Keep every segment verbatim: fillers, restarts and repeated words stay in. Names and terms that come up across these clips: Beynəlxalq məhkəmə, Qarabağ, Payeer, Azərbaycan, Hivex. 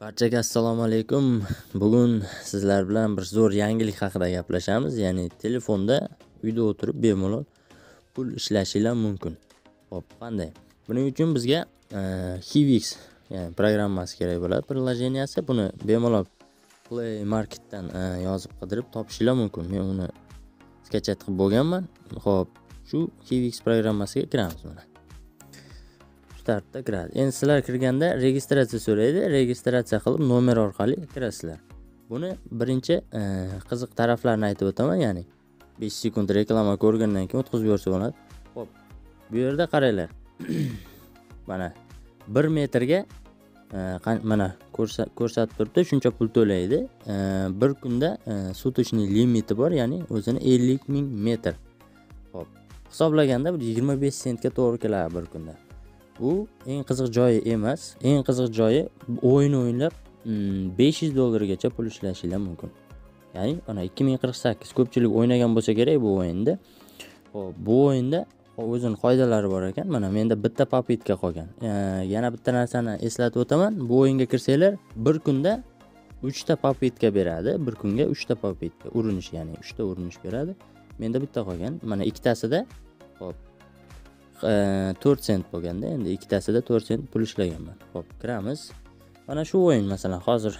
Barchaga assalomu alaykum. Bugün sizlar bilan bir zo'r yangilik haqida gaplashamiz. Ya'ni telefonda uyda o'tirib bemalol pul ishlashingiz mumkin. Xo'p, qanday? Buning uchun bizga Hivex, ya'ni programmasi kerak bo'ladi, prilojeniyasi. Buni bemalol Play Marketdan yozib qidirib topishingiz mumkin. Men uni skachat qilib bo'lganman. Xo'p, shu Hivex programmasiga kiramiz mana. Startda kiradi. Endi sizlar kirganda registratsiya so'raydi. Registratsiya qilib nomer orqali kirasizlar. Buni birinchi qiziq taraflarini aytib o'taman, ya'ni besh sekund reklama ko'rgandan keyin o'tkazib yuborsa bo'ladi. Xo'p, bu yerda qaranglar. Mana bir metrga mana ko'rsatib turibdi, shuncha pul to'laydi. Bir kunda sutochniy limiti bor, ya'ni o'zini ellik ming metr. Xo'p, hisoblaganda yigirma besh sentga to'g'ri keladi bir kunda. Bu eng qiziq joyi emas. Eng qiziq joyi o'yin o'ynab besh yuz dollargacha pul ishlashingiz mumkin. Ya'ni ana ikki ming qirq sakkiz ko'pchilik o'ynagan bo'lsa kerak bu o'yinda. Hop, bu o'yinda o'zining qoidalari bor ekan. Mana menda bitta papitka qolgan. E, yana bitta narsani eslatib o'taman. Bu o'yinga kirsanglar bir kunda uch ta papitka beradi. Bir kunga uch ta papitka urinish, ya'ni uch ta urinish beradi. Menda bitta qolgan. Mana ikkitasida hop to'rt sent bo'lganda, endi ikkitasida to'rt sent pul ishlaganman. Xo'p, kiramiz. Mana shu o'yin masalan hozir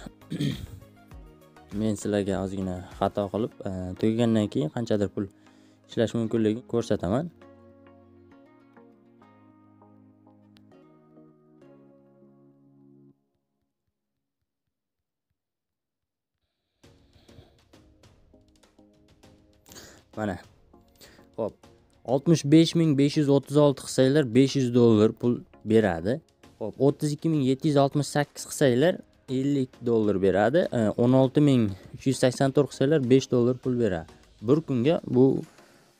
men sizlarga ozgina xato qilib tugagandan keyin qanchadir pul ishlash mumkinligini ko'rsataman. Mana. Xo'p, oltmish besh ming besh yuz o'ttiz olti qilsanglar besh yuz dollar pul beradi. Hop, o'ttiz ikki ming yetti yuz oltmish sakkiz qilsanglar ellik dollar beradi. o'n olti ming uch yuz sakson to'rt qilsanglar besh dollar pul beradi. Bir kunga bu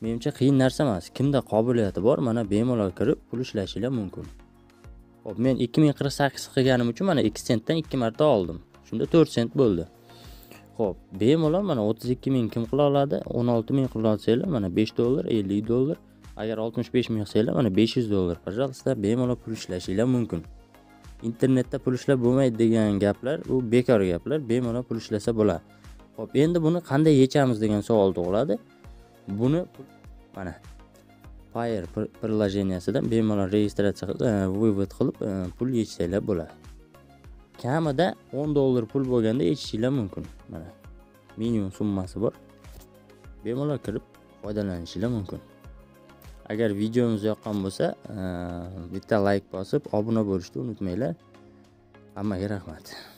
menimcha qiyin narsa emas. Kimda qobiliyati bor, mana bemalol kirib pul ishlashingiz mumkin. Hop, men ikki ming qirq sakkiz qilganim uchun mana ikki sentdan ikki marta oldim. Shunda to'rt sent bo'ldi. Xo'p, bemalol mana o'ttiz ikki ming kim qila oladi? o'n olti ming qila olsanglar mana besh dollar, ellik dollar. Agar oltmish besh ming qilsanglar mana besh yuz dollar. Pajalista bemalol pul ishlashingiz mumkin. Internetda pul ishlab bo'lmaydi degan gaplar, u bekor gaplar. Bemalol pul ishlasa bo'ladi. Xo'p, endi buni qanday yechamiz degan savol tug'iladi. Buni mana Payeer prilojeniyasidan bemalol registratsiya qilib, vivod qilib pul yechsanglar bo'ladi. Kamida o'n dollar pul bo'lganda yechishingiz mumkin. Mana minimum summasi bor. Bemalol kirib foydalanishingiz mumkin. Agar videomiz yoqqan bo'lsa, bitta like bosib, obuna bo'lishni unutmanglar. Hammaga rahmat.